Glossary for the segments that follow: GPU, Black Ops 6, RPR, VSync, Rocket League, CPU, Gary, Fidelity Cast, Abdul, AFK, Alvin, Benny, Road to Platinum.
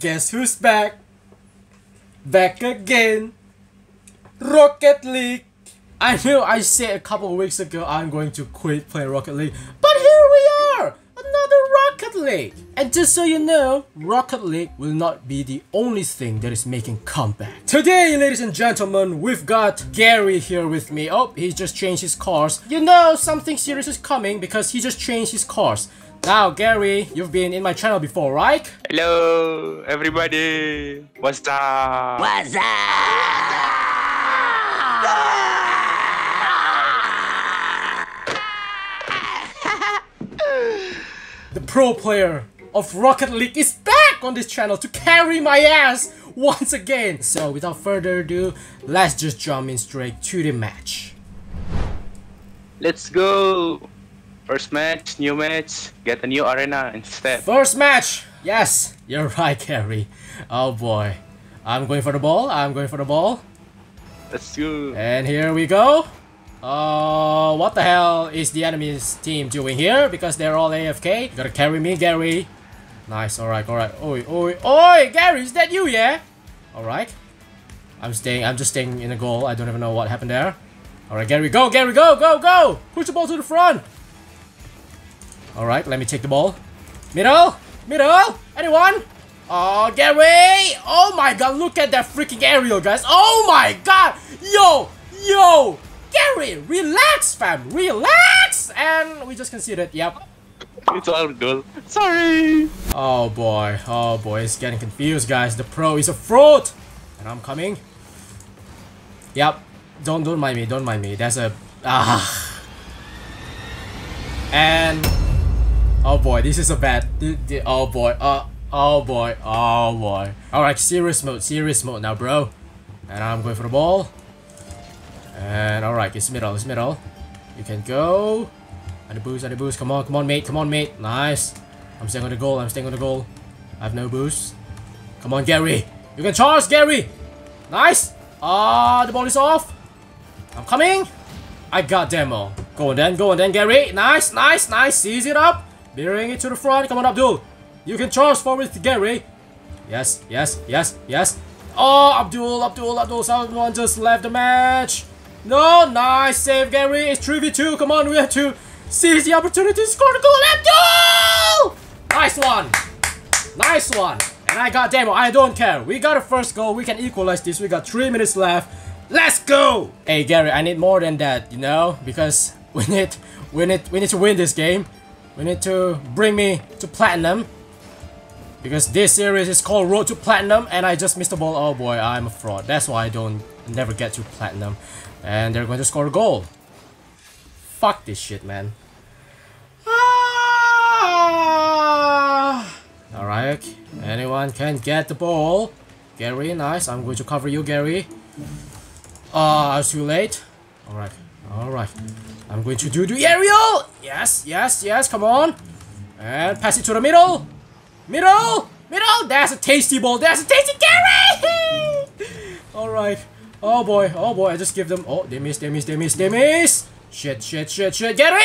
Guess who's back? Back again! Rocket League! I know I said a couple of weeks ago I'm going to quit playing Rocket League, but here we are! Another Rocket League! And just so you know, Rocket League will not be the only thing that is making comeback. Today, ladies and gentlemen, we've got Gary here with me. Oh, he just changed his cars. You know, something serious is coming because he just changed his cars. Now, Gary, you've been in my channel before, right? Hello, everybody. What's up? What's up? The pro player of Rocket League is back on this channel to carry my ass once again. So, without further ado, let's just jump in straight to the match. Let's go. First match, new match, get a new arena instead. First match! Yes! You're right, Gary. Oh boy. I'm going for the ball, I'm going for the ball. Let's go. And here we go. Oh, what the hell is the enemy's team doing here? Because they're all AFK. You gotta carry me, Gary. Nice, alright, alright. Oi, oi, oi! Gary, is that you, yeah? Alright. I'm just staying in the goal. I don't even know what happened there. Alright, Gary, go, Gary, go, go, go! Push the ball to the front! Alright, let me take the ball. Middle! Middle! Anyone? Oh, Gary! Oh my god, look at that freaking aerial, guys! Oh my god! Yo! Yo! Gary, relax, fam! Relax! And we just conceded, yep. It's all good. Sorry! Oh boy, it's getting confused, guys. The pro is a fraud! And I'm coming. Yep. Don't mind me, don't mind me. That's a... Ah. And... Oh boy, this is a bad. Oh boy. Oh boy. Oh boy. Alright, serious mode now, bro. And I'm going for the ball. And alright, it's middle, it's middle. You can go. And the boost. Come on, come on, mate. Come on, mate. Nice. I'm staying on the goal. I'm staying on the goal. I have no boost. Come on, Gary. You can charge, Gary. Nice. Ah, the ball is off. I'm coming. I got demo. Go on then, Gary. Nice, nice, nice. Seize it up. Bearing it to the front. Come on, Abdul. You can charge forward to Gary. Yes, yes, yes, yes. Oh, Abdul, Abdul, Abdul. Someone just left the match. No, nice save, Gary. It's 3v2. Come on, we have to seize the opportunity to score the goal. Abdul! Nice one. Nice one. And I got demo. I don't care. We got a first goal. We can equalize this. We got 3 minutes left. Let's go. Hey, Gary, I need more than that, you know? Because we need to win this game. We need to bring me to Platinum because this series is called Road to Platinum and I just missed the ball. Oh boy, I'm a fraud. That's why I never get to Platinum. And they're going to score a goal. Fuck this shit, man. Ah! Alright, anyone can get the ball. Gary, nice. I'm going to cover you, Gary. I was too late. Alright, alright. I'm going to do the aerial! Yes, yes, yes, come on. And pass it to the middle. Middle! Middle! That's a tasty ball. That's a tasty carry! Alright. Oh boy, I just give them... Oh, they missed, they missed, they missed, they missed! Shit, shit, shit, shit, Gary!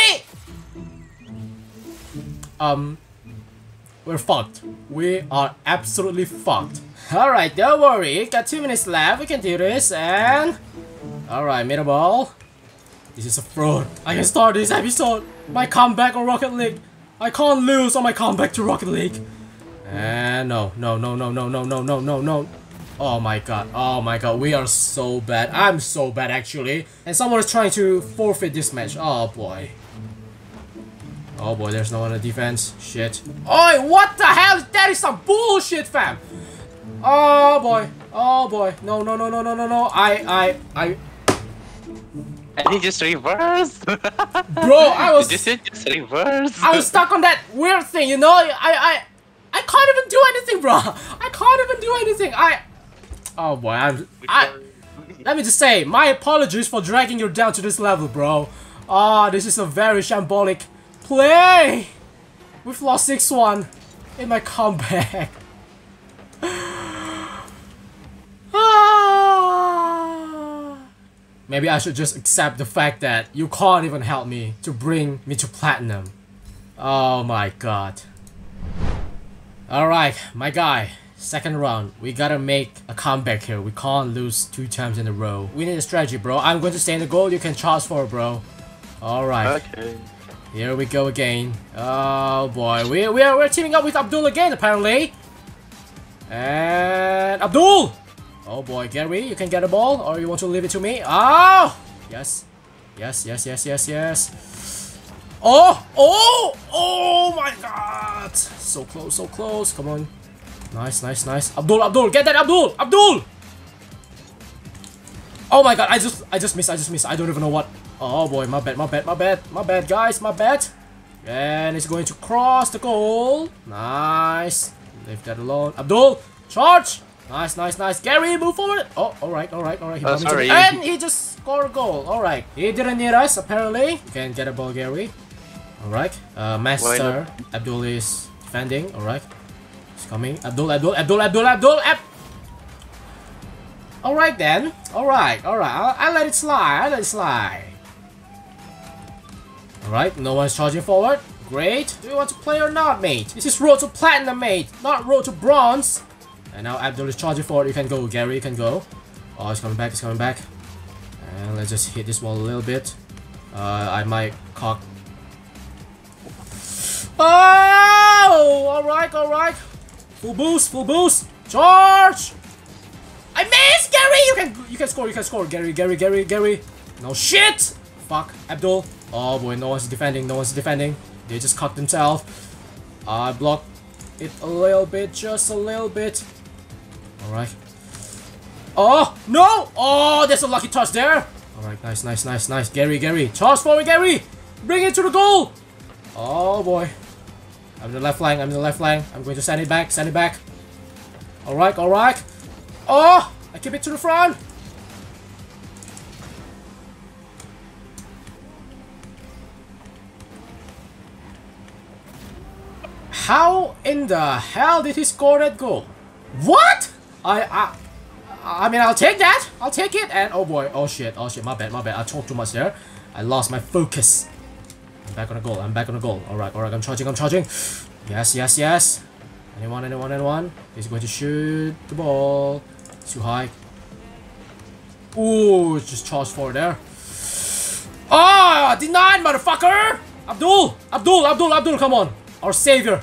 We're fucked. We are absolutely fucked. Alright, don't worry. Got 2 minutes left. We can do this and... Alright, middle ball. This is a fraud. I can start this episode. My comeback on Rocket League. I can't lose on my comeback to Rocket League. And no, no, no, no, no, no, no, no, no, no. Oh my god. Oh my god. We are so bad. I'm so bad actually. And someone is trying to forfeit this match. Oh boy. Oh boy. There's no one on defense. Shit. Oi, what the hell? That is some bullshit, fam. Oh boy. Oh boy. No, no, no, no, no, no, no. I. And he just reversed. Bro, I was just reversed. I was stuck on that weird thing, you know? I can't even do anything, bro. I can't even do anything. Oh boy, let me just say, my apologies for dragging you down to this level, bro. Ah, this is a very shambolic play. We've lost 6-1 in my comeback. Maybe I should just accept the fact that you can't even help me to bring me to Platinum. Oh my god. Alright, my guy. Second round, we gotta make a comeback here. We can't lose 2 times in a row. We need a strategy, bro. I'm going to stay in the goal. You can charge for it, bro. Alright. Okay. Here we go again. Oh boy, we're teaming up with Abdul again, apparently. And Abdul! Oh boy, Gary, you can get a ball, or you want to leave it to me? Oh! Yes. Yes, yes, yes, yes, yes. Oh! Oh! Oh my god! So close, so close. Come on. Nice, nice, nice. Abdul, Abdul, get that, Abdul! Abdul! Oh my god, I just missed. I don't even know what. Oh boy, my bad, guys, my bad. And it's going to cross the goal. Nice. Leave that alone. Abdul, charge! Nice, nice, nice. Gary, move forward. Oh, alright. He sorry. And he just scored a goal. Alright. He didn't need us, apparently. You can get a ball, Gary. Alright. Master. Abdul is defending. Alright. Coming. Abdul. Alright then. Alright. I'll let it slide. Alright, no one's charging forward. Great. Do you want to play or not, mate? This is Road to Platinum, mate. Not Road to Bronze. And now Abdul is charging forward. You can go, Gary. You can go. Oh, it's coming back. And let's just hit this wall a little bit. I might cock. Oh! Alright. Full boost! Charge! I missed, Gary! You can score, Gary. No shit! Fuck, Abdul. Oh boy, no one's defending. They just cocked themselves. I blocked it a little bit, just a little bit. Alright. Oh, no! Oh, there's a lucky touch there! Alright, nice. Gary. Charge forward, Gary! Bring it to the goal! Oh boy. I'm the left flank. I'm going to send it back. Alright. Oh! I keep it to the front. How in the hell did he score that goal? What? I mean, I'll take it. And oh boy, oh shit. My bad. I talked too much there. I lost my focus. I'm back on the goal. Alright, I'm charging. Yes. Anyone? He's going to shoot the ball. It's too high. Ooh, it's just charged forward there. Ah, oh, denied, motherfucker! Abdul, come on. Our savior.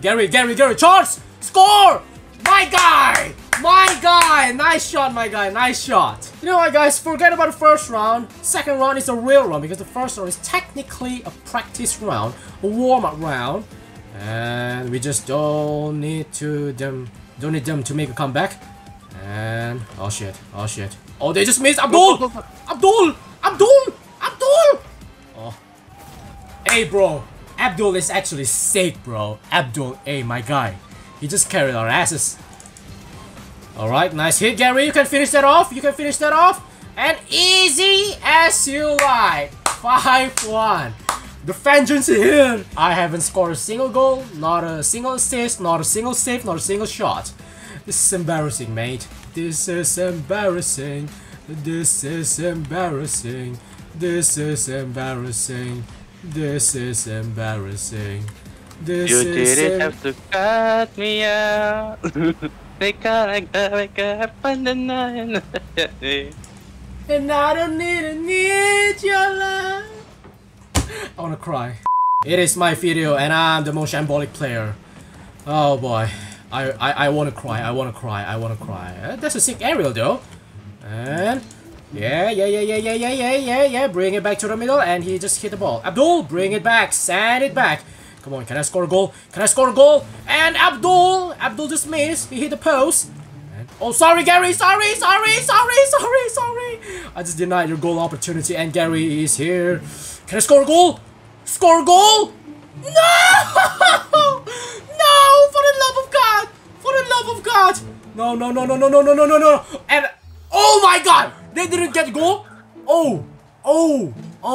Gary, charge! Score! My guy! Nice shot! You know what, guys? Forget about the first round. Second round is a real round because the first round is technically a practice round, a warm-up round, and we just don't need them to make a comeback. And oh shit! Oh, they just missed Abdul! Oh, hey, bro! Abdul is actually sick, bro. Abdul, hey, my guy. He just carried our asses. Alright, nice hit, Gary. You can finish that off. And easy as you like. 5-1. The vengeance is here. I haven't scored a single goal, not a single assist, not a single save, not a single shot. This is embarrassing, mate. This is embarrassing. You didn't have to cut me out. And I don't need your love. I wanna cry. It is my video and I'm the most shambolic player. Oh boy. I wanna cry. That's a sick aerial though. And yeah. Bring it back to the middle and he just hit the ball. Abdul, bring it back, send it back. Come on, can I score a goal? And Abdul just missed. He hit the post. And, oh, sorry, Gary. Sorry. I just denied your goal opportunity, and Gary is here. Can I score a goal? No! For the love of God! No. And oh my God, they didn't get the goal. Oh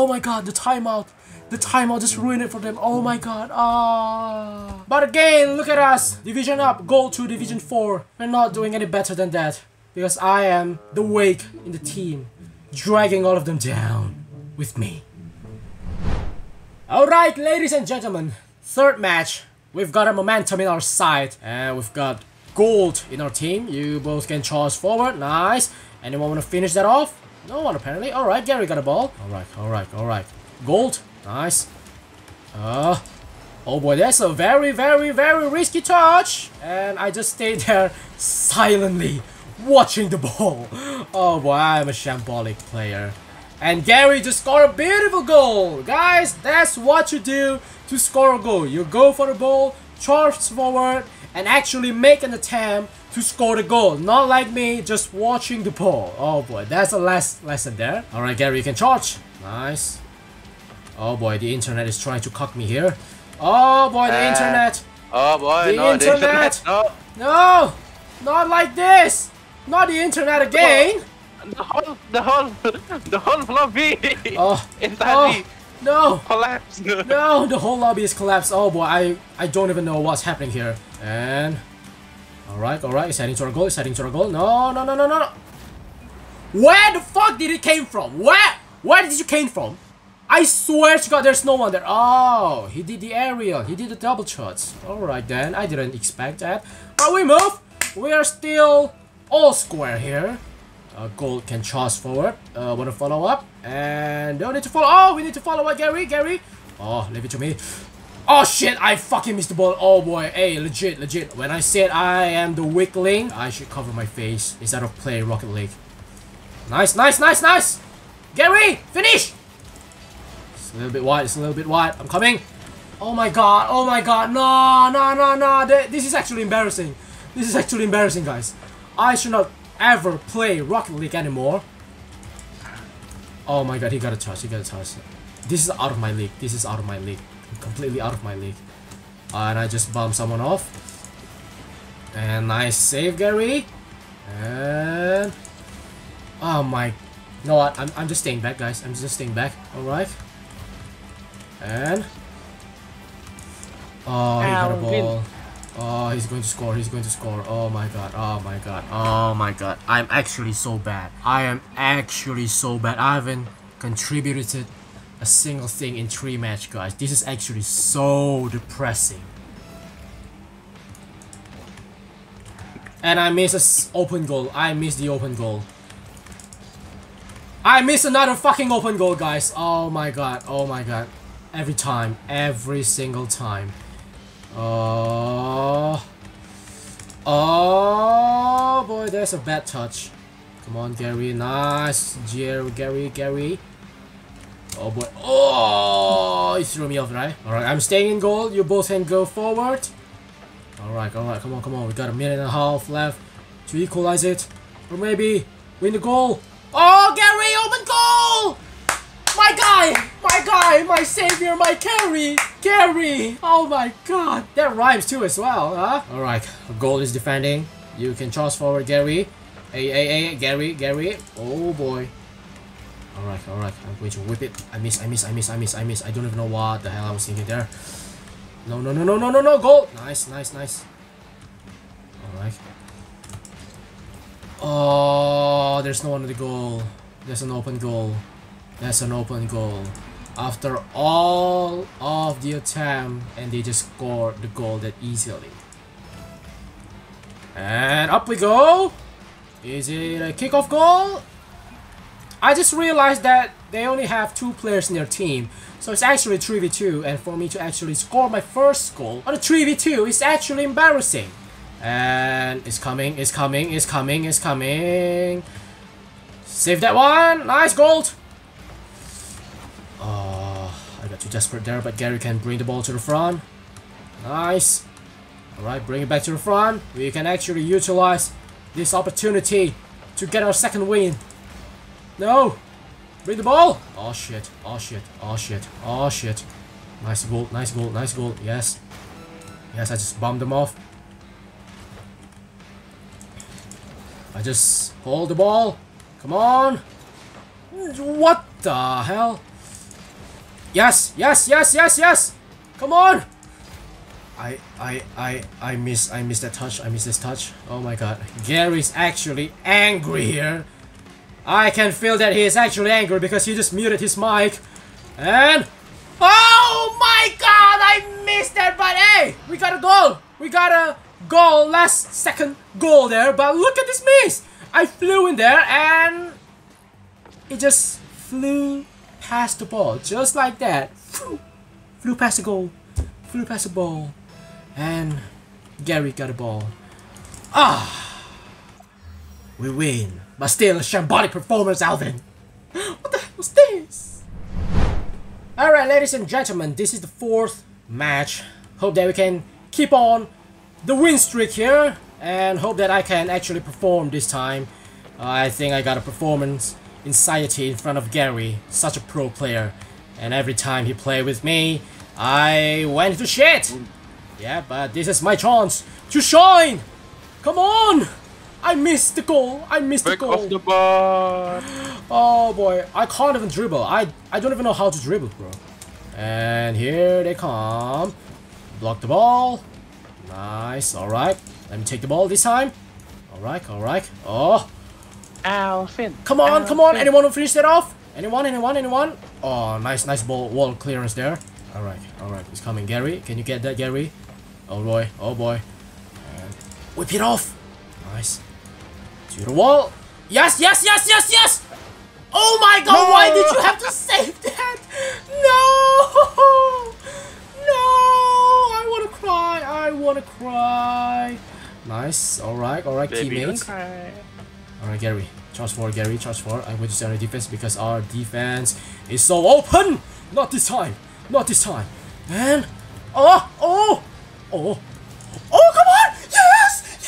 my God, the timeout. The timeout just ruined it for them. Oh my god. Ah. But again, look at us. Division up. Goal to Division 4. We're not doing any better than that. Because I am the wake in the team. Dragging all of them down with me. Alright, ladies and gentlemen. Third match. We've got a momentum in our side. And we've got gold in our team. You both can charge forward. Nice. Anyone want to finish that off? No one apparently. Alright, Gary got a ball. Alright, alright, alright. Gold. Nice. Oh boy, that's a very, very, very risky touch. And I just stayed there silently watching the ball. Oh boy, I'm a shambolic player. And Gary just scored a beautiful goal. Guys, that's what you do to score a goal. You go for the ball, charge forward, and actually make an attempt to score the goal. Not like me, just watching the ball. Oh boy, that's a last lesson there. Alright, Gary, you can charge. Nice. Oh boy, the internet is trying to cuck me here. Oh boy, the internet. Oh boy, the internet. No. No, not like this. Not the internet again. The whole lobby. Oh, entirely no! Collapsed. No, the whole lobby is collapsed. Oh boy, I don't even know what's happening here. And alright, it's heading to our goal. It's heading to our goal. No. Where the fuck did it came from? Where did you came from? I swear to God, there's no one there. Oh, he did the aerial. He did the double shots. Alright then, I didn't expect that. But we move. We are still all square here. Gold can charge forward. Want to follow up? And don't need to follow. Oh, we need to follow up, Gary. Oh, leave it to me. Oh shit, I fucking missed the ball. Oh boy, hey, legit. When I said I am the weak link, I should cover my face instead of play Rocket League. Nice. Gary, finish. It's a little bit wide. I'm coming. Oh my god. No. This is actually embarrassing. Guys. I should not ever play Rocket League anymore. Oh my god, he got a touch. This is out of my league. I'm completely out of my league. And I just bumped someone off. And nice save, Gary. And oh my, you know what? I'm just staying back, guys. Alright. And oh, he got a ball. Oh, he's going to score. Oh my god. I'm actually so bad. I haven't contributed a single thing in 3 match, guys. This is actually so depressing. And I miss an open goal. I miss another fucking open goal, guys. Oh my god. Every single time. Oh boy, there's a bad touch. Come on, Gary. Nice. Gary. Oh boy. Oh, you threw me off, right? Alright, I'm staying in goal. You both can go forward. Alright. Come on. We got a minute and a half left to equalize it. Or maybe win the goal. Oh, Gary, open goal! My guy, my savior, my Gary. Oh my god, that rhymes too as well, huh? Alright, goal is defending. You can charge forward, Gary. Hey, Gary. Oh boy. Alright, I'm going to whip it. I miss. I don't even know what the hell I was thinking there. No, goal. Nice. Alright. Oh, there's no one in the goal. That's an open goal. After all of the attempt, and they just scored the goal that easily. And up we go. Is it a kickoff goal? I just realized that they only have 2 players in their team, so it's actually 3v2. And for me to actually score my first goal on a 3v2 is actually embarrassing. And it's coming. Save that one. Nice goal. I got too desperate there, but Gary can bring the ball to the front. Nice. Alright, bring it back to the front. We can actually utilize this opportunity to get our second win. No! Bring the ball! Oh shit. Nice goal. Yes, I just bumped them off. I just hold the ball. Come on! What the hell? Yes! Come on! I miss that touch. Oh my god. Gary's actually angry here. I can feel that he is actually angry because he just muted his mic. And oh my god, I missed that, but hey, we got a goal. We got a goal, last second goal there, but look at this miss! I flew in there and it just flew past the ball, just like that. Flew past the goal, flew past the ball, and Gary got the ball. Ah! We win, but still a shambolic performance, Alvin! What the heck was this? Alright, ladies and gentlemen, this is the fourth match. Hope that we can keep on the win streak here, and hope that I can actually perform this time. I think I got a performance anxiety in front of Gary, such a pro player, and every time he played with me, I went to shit. Yeah, but this is my chance to shine. Come on! I missed the goal. I missed the goal. Back off the bar. Oh boy, I can't even dribble. I don't even know how to dribble, bro. And here they come. Block the ball. Nice. All right. Let me take the ball this time. All right. All right. Oh. Alvin. Come on. Alvin. Come on. Anyone who finish that off? Anyone? Anyone? Anyone? Oh, nice. Nice ball. Wall clearance there. All right. All right. It's coming, Gary. Can you get that, Gary? Oh boy. Oh boy. And whip it off. Nice. To the wall. Yes. Yes. Yes. Yes. Yes. Oh my God! No. Why did you have to save that? No. I wanna cry. Nice. Alright, alright, teammates. Alright, Gary. Charge forward, Gary. Charge forward. I'm going to stay on the defense because our defense is so open. Not this time. Not this time. And oh, oh, oh, oh! Come on! Yes,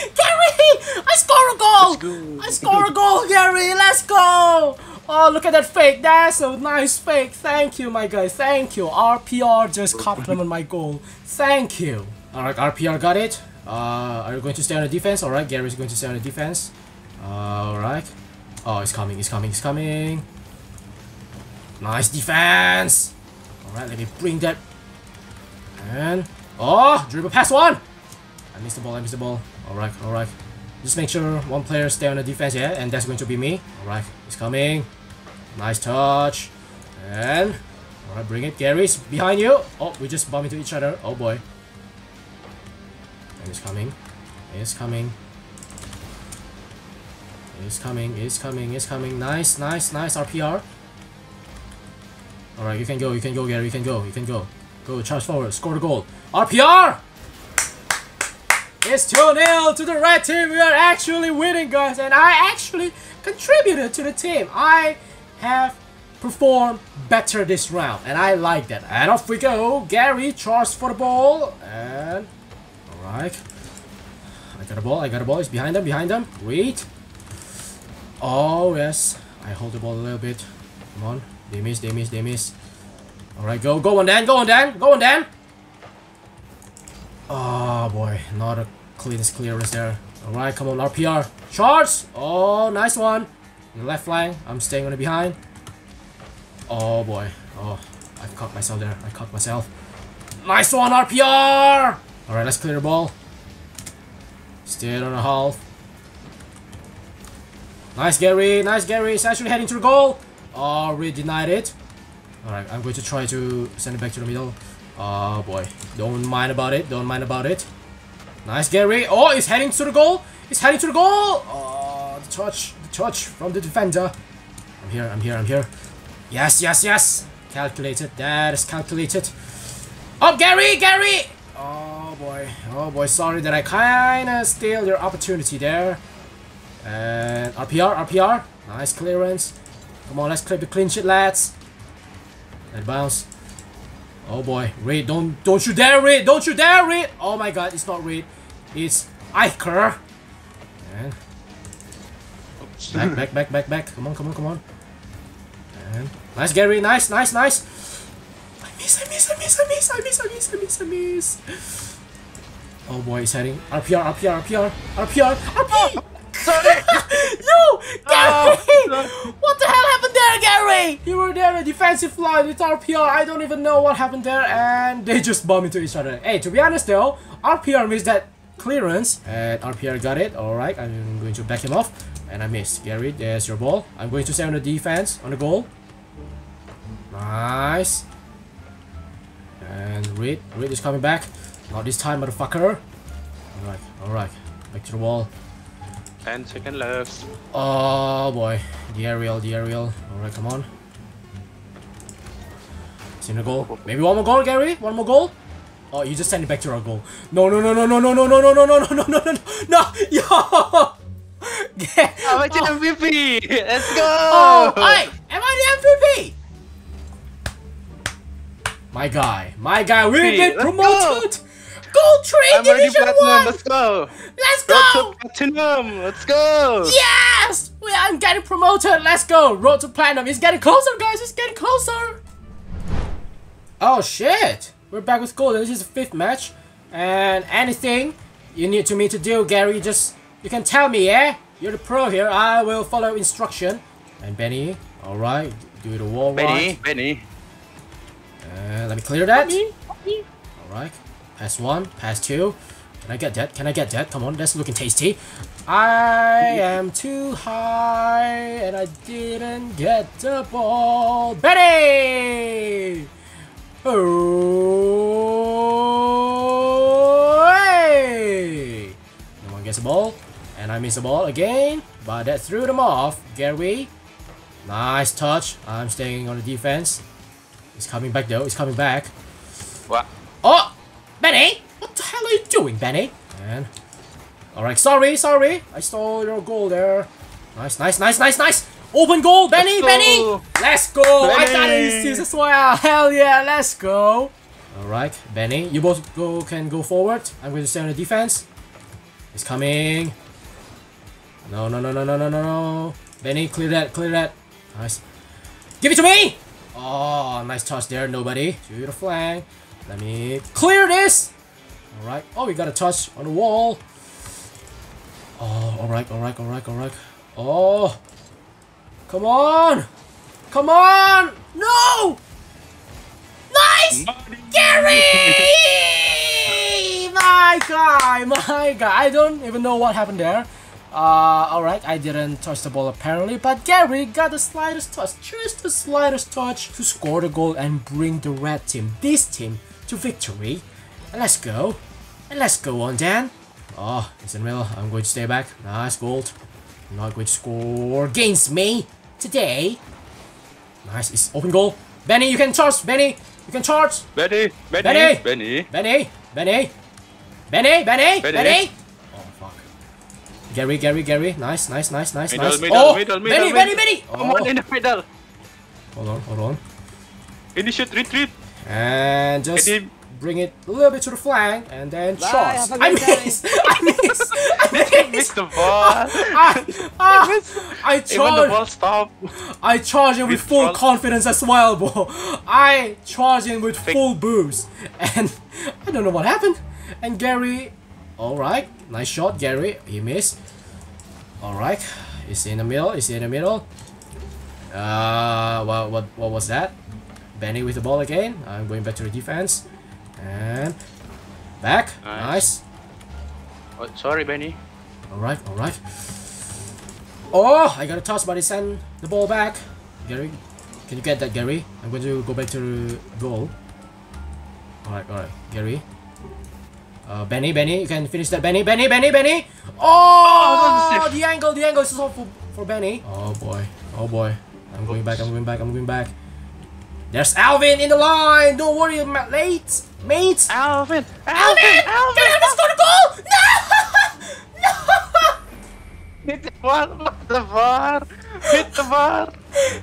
yes! Gary, I score a goal. I score a goal, Gary. Let's go! Oh, look at that fake. That's a nice fake. Thank you, my guy. Thank you. RPR just compliment my goal. Thank you. Alright, RPR got it. Are you going to stay on the defense? Alright, Gary's going to stay on the defense. Alright. Oh, it's coming. It's coming. It's coming. Nice defense. Alright, let me bring that. And... oh, dribble past one. I missed the ball. I missed the ball. Alright, alright. Just make sure one player stay on the defense, yeah, and that's going to be me. Alright, it's coming. Nice touch. And... alright, bring it. Gary's behind you. Oh, we just bump into each other. Oh boy. And it's coming. It's coming. It's coming. It's coming. It's coming. Nice, nice, nice. RPR. Alright, you can go. You can go, Gary. You can go. You can go. Go, charge forward. Score the goal. RPR! It's 2-0 to the red team. We are actually winning, guys, and I actually contributed to the team. I have performed better this round, and I like that. And off we go. Gary charged for the ball, and alright. I got a ball. I got a ball. It's behind them. Behind them. Wait. Oh yes. I hold the ball a little bit. Come on. They miss. They miss. They miss. Alright, go. Go on, Dan. Go on, Dan. Go on, Dan. Oh boy, not a clearance there. Alright, come on, RPR. Charge! Oh, nice one. On the left flank, I'm staying on the behind. Oh boy. Oh, I caught myself there. I caught myself. Nice one, RPR! Alright, let's clear the ball. Stay on the half. Nice, Gary. Nice, Gary. It's actually heading to the goal. Oh, we denied it. Alright, I'm going to try to send it back to the middle. Oh boy, don't mind about it, don't mind about it. Nice, Gary. Oh, it's heading to the goal. It's heading to the goal. Oh, the touch from the defender. I'm here, I'm here, I'm here. Yes, yes, yes. Calculated, that is calculated. Oh, Gary, Gary. Oh boy, sorry that I kinda steal your opportunity there. And RPR, RPR. Nice clearance. Come on, let's clinch it, lads. And bounce. Oh boy, Reed, don't you dare Reed, don't you dare Reed! Oh my God, it's not Reed, it's Iker. And back, back, back, back, back. Come on, come on, come on. And nice, Gary, nice, nice, nice. I miss, I miss, I miss, I miss, I miss, I miss, I miss, I miss. Oh boy, it's heading. RPR, RPR, RPR, RPR, RPR! Sorry! No! Gary! Oh, what the hell happened there, Gary? You were there on the defensive line with RPR. I don't even know what happened there, and they just bumped into each other. Hey, to be honest though, RPR missed that clearance. And RPR got it. Alright, I'm going to back him off. And I missed. Gary, there's your ball. I'm going to stay on the defense, on the goal. Nice. And Reed is coming back. Not this time, motherfucker. Alright, alright. Back to the wall. 10 seconds left. Oh boy. The aerial, the aerial. Alright, come on. Send a goal. Maybe one more goal, Gary? One more goal? Oh, you just send it back to our goal. No, no, no, no, no, no, no, no, no, no, no, no, no, no, no, yo! I'm at the MVP! Let's go! Oh, hey! Am I the MVP? My guy, we've been promoted! Gold Tree Division 1! Let's go! Let's go! Road to Platinum! Let's go! Yes! I'm getting promoted! Let's go! Road to Platinum! It's getting closer, guys! It's getting closer! Oh, shit! We're back with gold. This is the 5th match. And anything you need me to do, Gary, just... You can tell me, yeah? You're the pro here. I will follow instruction. And Benny, all right, do the wall right. Benny, let me clear that. All right, pass one, pass two. Can I get that? Can I get that? Come on, that's looking tasty. I am too high, and I didn't get the ball. Benny, oh, hey! No one gets the ball. And I miss the ball again, but that threw them off. Gary, nice touch. I'm staying on the defense. It's coming back though. It's coming back. What? Oh, Benny! What the hell are you doing, Benny? And all right, sorry, sorry. I stole your goal there. Nice, nice, nice, nice, nice. Open goal, Benny, Benny. Let's go. Benny. I got it as well. Hell yeah, let's go. All right, Benny, you both go can go forward. I'm going to stay on the defense. It's coming. No, no, no, no, no, no, no. Benny, clear that, clear that. Nice. Give it to me! Oh, nice touch there, nobody. To the flank. Let me clear this! Alright. Oh, we got a touch on the wall. Oh, alright, alright, alright, alright. Oh! Come on! Come on! No! Nice! Gary! My guy, my guy. I don't even know what happened there. Alright, I didn't touch the ball apparently, but Gary got the slightest touch, just the slightest touch to score the goal and bring the red team, this team, to victory. And let's go. And let's go on, Dan. Oh, it's in real. I'm going to stay back. Nice goal. I'm not going to score against me today. Nice, it's open goal. Benny, you can charge. Benny, you can charge. Benny, Benny, Benny, Benny, Benny, Benny, Benny, Benny. Gary, Gary, Gary. Nice, nice, nice, nice, middle, nice. Middle, oh, middle, middle, Benny, middle. Benny, Benny! Oh. Come on, in the middle. Hold on, hold on. Initiate retreat. And just bring it a little bit to the flank and then shot. I missed! I missed! I missed the ball. I charged. Even the ball stopped. I charged him with full confidence as well, bro. I charged him with full boost. And I don't know what happened. And Gary... Alright, nice shot, Gary. He missed. Alright, is in the middle? Is in the middle? What was that? Benny with the ball again. I'm going back to the defense. And back. Nice. Nice. Oh, sorry, Benny. Alright, alright. Oh, I got a touch, but he sent the ball back. Gary, can you get that, Gary? I'm going to go back to the goal. Alright, alright, Gary. Benny, Benny, you can finish that. Benny, Benny, Benny, Benny! Oh! The angle is all for Benny. Oh boy, oh boy. I'm going back, I'm going back, I'm going back. There's Alvin in the line! Don't worry, mates! Mates! Alvin! Alvin! Alvin! Alvin! Can I just score the goal? No! No! Hit the bar! Hit the bar! Hit the bar!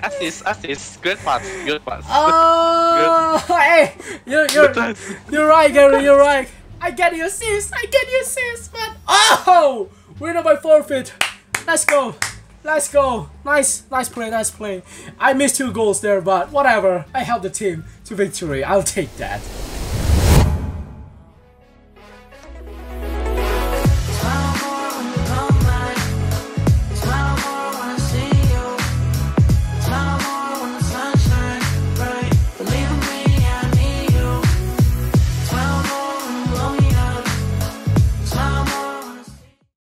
Assist, assist. Good pass, good pass. Oh! Hey! You're right, Gary, you're right. I get your assist, I get your assist, but oh, we're not by forfeit. Let's go, let's go. Nice, nice play, nice play. I missed 2 goals there, but whatever. I helped the team to victory. I'll take that.